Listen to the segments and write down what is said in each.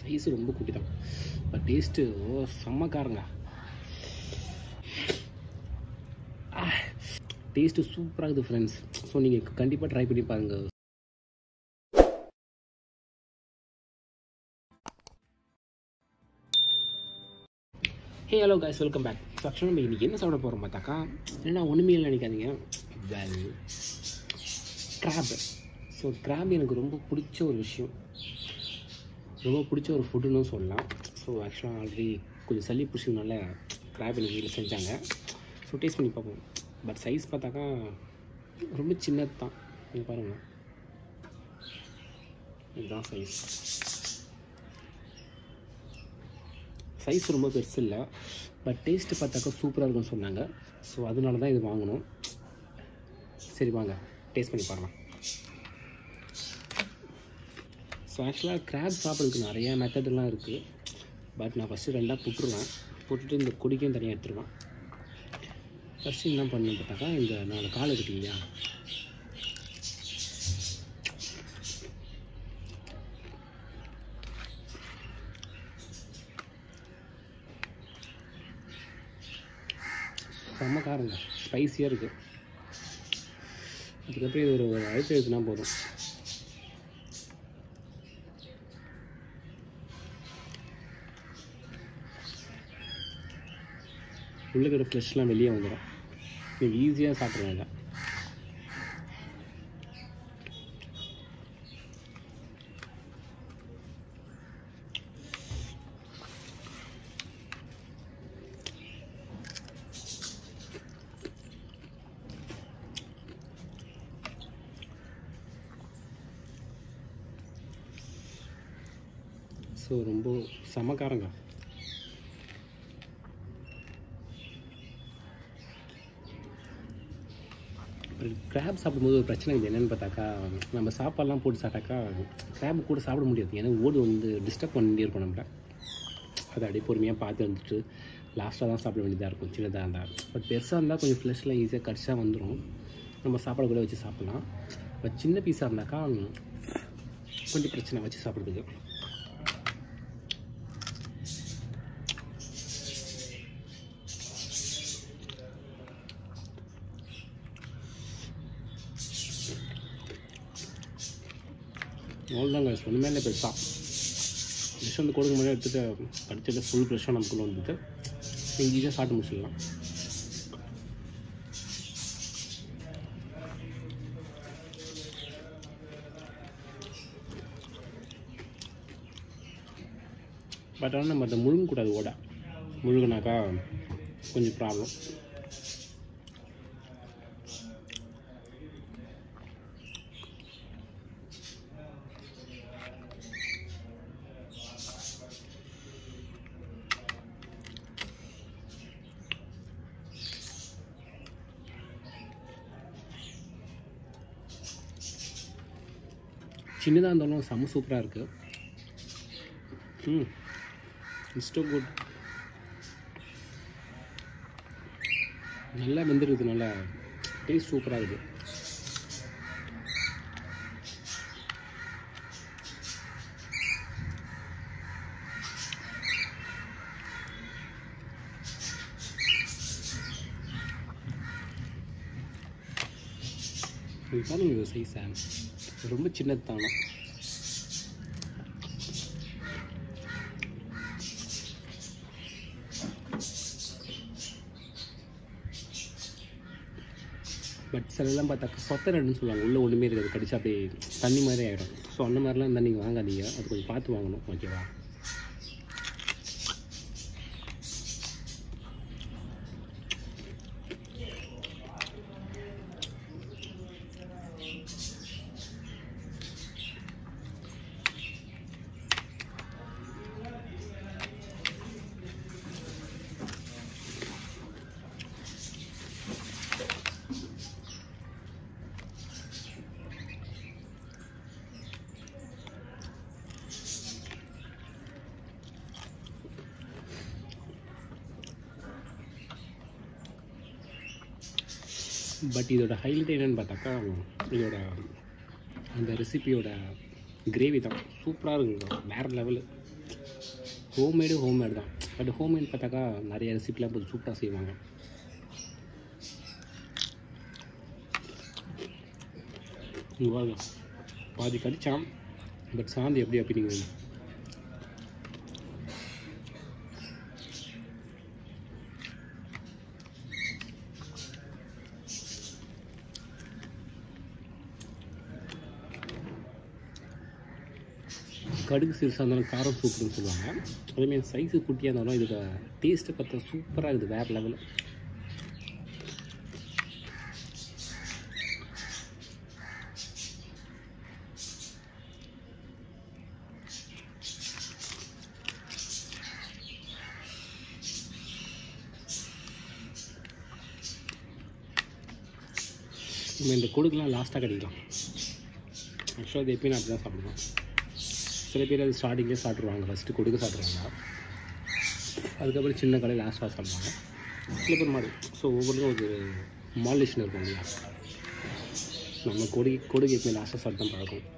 Size ரொம்ப குட்டி தான் பட் டேஸ்ட் செம்ம காரங்க டேஸ்ட் சூப்பரா இருக்கு फ्रेंड्स சோ நீங்க கண்டிப்பா ட்ரை பண்ணி பாருங்க Hey hello guys welcome back so actually நம்ம இன்னைக்கு என்ன சாப்பிட போறோம் பார்த்தாக்கா என்ன ஒண்ணுமே இல்ல நினைக்காதீங்க well crab so crab எனக்கு ரொம்ப பிடிச்ச ஒரு விஷயம் ரொம்ப பிடிச்ச ஒரு ஃபுட்னு சொல்லலாம் so actually ஆல்ரெடி கொஞ்சம் சளி புடிச்சனால crab எனக்கு செஞ்சாங்க so டேஸ்ட் பண்ணி பாப்போம் பட் சைஸ் பார்த்தாக்கா ரொம்ப சின்னது தான் நீங்க பாருங்க இதுதான் சைஸ் சைஸ் ரொம்ப பெருசு இல்ல பட் டேஸ்ட் பார்த்தாக்க சூப்பரா இருக்குன்னு சொன்னாங்க சோ அதனால தான் இது வாங்குனோம் சரி வாங்க டேஸ்ட் பண்ணி பாருங்க சோ एक्चुअली கிராப் சாப்பிடுறதுக்கு நிறைய மெத்தட் எல்லாம் இருக்கு பட் நான் ஃபர்ஸ்ட் ரெண்டா போட்டுறேன் போட்டுட்டு இந்த குடிக்கும் தனியா எடுத்துறேன் ஃபர்ஸ்ட் என்ன பண்ணணும் பார்த்தாக்க இந்த நாலு கால் இருக்கு இல்லையா செம்ம காரங்க ஸ்பைஸியாக இருக்குது அதுக்கப்புறம் இது ஒரு அழுத்த எழுத்துனா போதும் உள்ளுக்கிற ஃப்ரெஷ்லாம் வெளியே வந்துடும் நீங்கள் ஈஸியாக சாப்பிட்றீங்க So ரொம்ப சமகாரங்க கிராப் சாப்பிடும்போது ஒரு பிரச்சனை இது என்னன்னு பார்த்தாக்கா நம்ம சாப்பாடுலாம் போட்டு சாப்பிட்டாக்கா கிராப் கூட சாப்பிட முடியாது ஏன்னா ஓடு வந்து டிஸ்டர்ப் பண்ணிட்டே இருக்கும் நம்மள அதை அப்படியே பொறுமையாக பார்த்து வந்துட்டு லாஸ்ட்டாக தான் சாப்பிட வேண்டியதாக இருக்கும் சின்னதாக இருந்தால் பட் பெருசாக இருந்தால் கொஞ்சம் ஃப்ளெஷ்லாம் ஈஸியாக கடிச்சாக வந்துடும் நம்ம சாப்பாடு கூட வச்சு சாப்பிட்லாம் பட் சின்ன பீஸாக இருந்தாக்கா கொஞ்சம் பிரச்சனை வச்சு சாப்பிட்றதுக்கு அவ்வளோதாங்க ஒன்றுமே இல்லை பெருசாக ஃப்ரெஷ் வந்து கொடுக்க முன்னாடி எடுத்துகிட்டு படிச்சுட்டு ஃபுல் ஃப்ரெஷ்ஷாக நமக்குள்ளே வந்துட்டு நீங்கள் ஈஸியாக சாப்பிட்டு முடிச்சிடலாம் பட் ஆனால் நம்ம அதை முழுங்கக்கூடாது ஓட முழுங்கினாக்கா கொஞ்சம் ப்ராப்ளம் சின்னதாக இருந்தாலும் செம்ம சூப்பராக இருக்குது ம் இட்ஸ் டூ குட் நல்லா வெந்துருக்குது நல்லா டேஸ்ட் சூப்பராக இருக்குது இதுதான் இது சைஸ் ரொம்ப சின்னது தானே பட் சிலெல்லாம் பார்த்தாக்கா சொத்தரடுன்னு சொல்லுவாங்க உள்ளே ஒன்றுமே இருக்காது கடிச்சு அப்படியே தண்ணி மாதிரி ஆகிடும் ஸோ அந்த மாதிரிலாம் இருந்தால் நீங்கள் வாங்காதீங்க அது கொஞ்சம் பார்த்து வாங்கணும் ஓகேவா பட் இதோட ஹைலைட் என்னன்னு பார்த்தாக்கா இதோட அந்த ரெசிபியோட கிரேவி தான் சூப்பராக இருக்குங்க. வேறு லெவலு ஹோம்மேடு தான். பட் ஹோம்மேட் பார்த்தாக்கா நிறைய ரெசிபிலாம் போது சூப்பராக செய்வாங்க. இவ்வளோ பாதி கடிச்சான் பட் சாந்து எப்படி அப்படிங்க கடுகு சிறுசாக இருந்தாலும் காரம் சூப்பர்னு சொல்லுவாங்க. அதேமாதிரி சைஸு குட்டியாக இருந்தாலும் இதுக்கு டேஸ்ட்டை பார்த்தா சூப்பராக இருக்குது. வேறு லெவலில் நம்ம இந்த கொடுக்குலாம் லாஸ்ட்டாக கிடைக்கலாம். ஆக்சுவலாக இது எப்பயும் நான் அப்படி தான் சாப்பிடுவேன். சில பேர் அது ஸ்டார்டிங்கே சாப்பிட்ருவாங்க, ஃபஸ்ட்டு கொடுக்க சாப்பிட்ருவாங்க, அதுக்கப்புறம் சின்ன கடையில் லாஸ்ட்டாக சாப்பிடுவாங்க சில பேர் மாதிரி. ஸோ ஒவ்வொன்றும் ஒரு மாலிஷன் இருக்கும் இல்லையா. நம்ம கொடுக்கு எப்பயும் லாஸ்ட்டாக சாப்பிட்டு தான் பழக்கம்.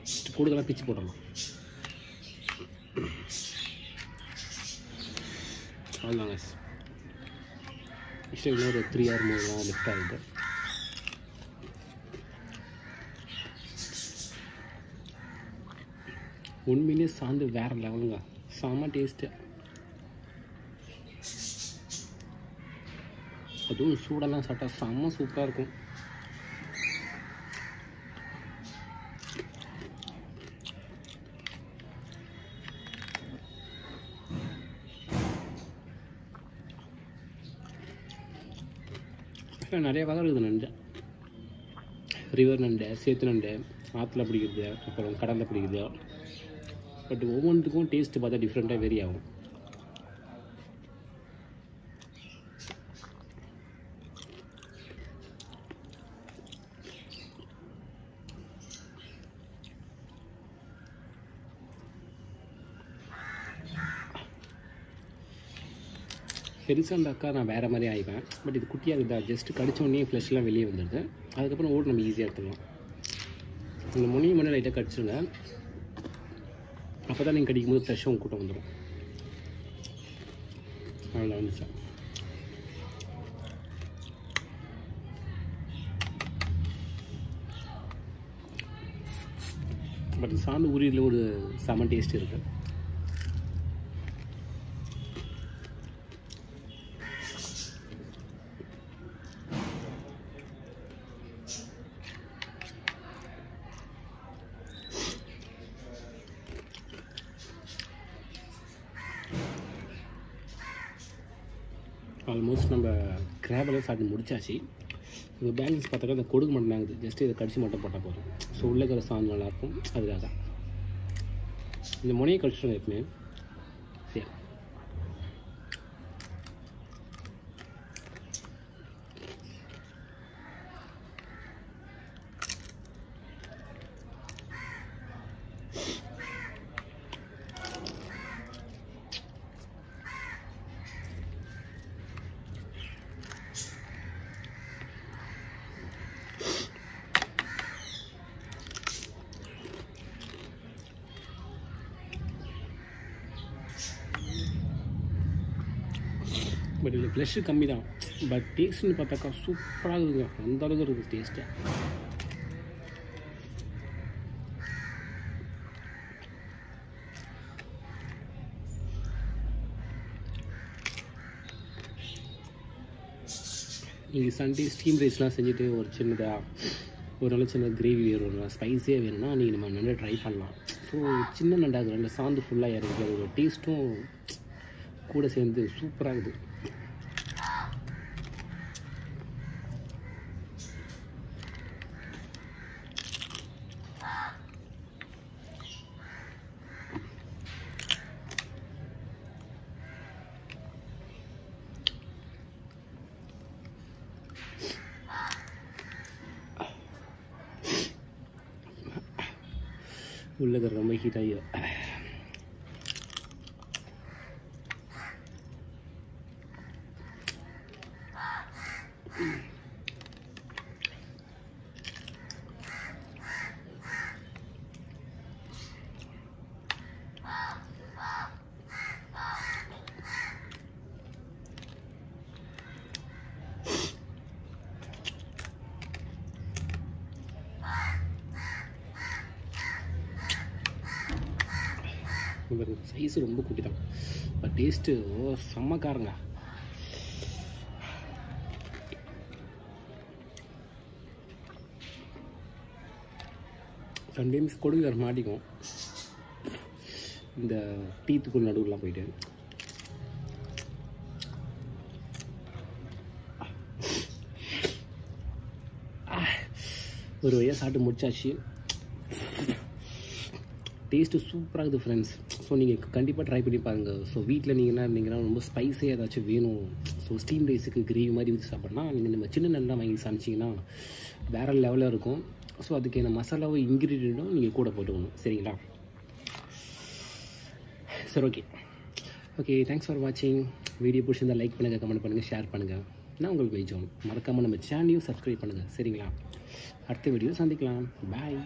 ஃபஸ்ட்டு கொடுக்கெல்லாம் பிச்சு போடணும். அவ்வளோதாங்க. நெக்ஸ்ட் இன்னொரு 3 or 4 லிஃப்ட் ஆகிட்டு உண்மையிலே சாந்து வேறு லெவலுங்க. செம டேஸ்ட்டு, அதுவும் சூடெல்லாம் சாப்பிட்டா செம்ம சூப்பராக இருக்கும். நிறைய வகை இருக்குது. நண்டு, ரிவர் நண்டு, சேத்து நண்டு, ஆற்றுல பிடிக்கிறது, அப்புறம் கடலில் பிடிக்கிறது. பட் ஒவ்வொன்றுக்கும் டேஸ்ட்டு பார்த்தா டிஃப்ரெண்ட்டாக வேரி ஆகும். பெருசாக இருந்தாக்கா நான் வேறு மாதிரி ஆகிப்பேன். பட் இது குட்டியாக இருக்குதா, ஜஸ்ட்டு கடிச்சோடனே ஃப்ளஷ்லாம் வெளியே வந்துடுது. அதுக்கப்புறம் ஓடு நம்ம ஈஸியாக எடுத்துக்கலாம். இந்த முனியை மட்டும் லைட்டாக கடிச்சிடுங்க, அப்போ தான் நீங்கள் கடிக்கும் போது ஃப்ளஷ்ஷும் உங்கள் கூட்டம் வந்துடும். அவ்வளோ வந்துச்சா. பட் சாந்து ஊரியில் ஒரு செம டேஸ்ட் இருக்குது. ஆல்மோஸ்ட் நம்ம கிராபெல்லாம் சாப்பிட்டு முடிச்சாச்சு. இப்போ பேலன்ஸ் பார்த்தாக்கா இந்த கொடுக்க மட்டும் ஆகுது. ஜஸ்ட்டு இதை கடிச்சு மட்டும் போட்டால் போதும். ஸோ உள்ளக்கிற சாந்து நல்லாயிருக்கும். அதுக்காக இந்த முனையை கடிச்சிடும் எப்பவுமே. சரி, பட் இதில் ஃப்ளஷ் கம்மி தான். பட் டேஸ்ட்னு பார்த்தாக்கா சூப்பராக இருக்குங்க. அந்த அளவுக்கு இருக்குது டேஸ்ட்டு. நீங்கள் சண்டே ஸ்டீம் ரைஸ்லாம் செஞ்சுட்டு ஒரு சின்னதாக ஒரு நல்ல சின்ன கிரேவி வேணும்னா, ஸ்பைஸியாக வேணும்னா நீங்கள் நம்ம நல்லா ட்ரை பண்ணலாம். ஸோ சின்ன நண்டாக நல்ல சாந்து ஃபுல்லாக இருக்குது. அதோட டேஸ்ட்டும் கூட சேர்ந்து சூப்பராக இருக்குது. உள்ளே ரொம்ப ஹீட் ஆகி வருது. சைஸ் ரொம்ப குட்டி தான், பட் டேஸ்ட்டு செம்ம காரங்க. சம்டைம்ஸ் கொடுங்க வேறு மாட்டிக்கும் இந்த டீத்துக்குள் நடுவுலாம் போயிட்டு. ஒரு வழியாக சாப்பிட்டு முடிச்சாச்சு. டேஸ்ட்டு சூப்பராக இருக்குது ஃப்ரெண்ட்ஸ். ஸோ நீங்கள் கண்டிப்பாக ட்ரை பண்ணி பாருங்கள். ஸோ வீட்டில் நீங்கள் என்ன இருந்தீங்கன்னா ரொம்ப ஸ்பைஸியாக ஏதாச்சும் வேணும், ஸோ ஸ்டீம் ரைஸுக்கு கிரேவி மாதிரி ஊற்றி சாப்பிட்னா நீங்கள் நம்ம சின்ன நல்லா வாங்கி சமைச்சிங்கன்னா வேறு லெவலில் இருக்கும். ஸோ அதுக்கு என்ன மசாலாவும் இன்க்ரீடியண்ட்டும் நீங்கள் கூட போட்டுக்கணும், சரிங்களா? சரி, ஓகே ஓகே, தேங்க்ஸ் ஃபார் வாட்சிங். வீடியோ பிடிச்சிருந்தால் லைக் பண்ணுங்கள், கமெண்ட் பண்ணுங்கள், ஷேர் பண்ணுங்கள். நான் உங்களுக்கு வெயிட் ஆகணும். மறக்காமல் நம்ம சேனலையும் சப்ஸ்கிரைப் பண்ணுங்கள், சரிங்களா? அடுத்த வீடியோ சந்திக்கலாம். பாய்.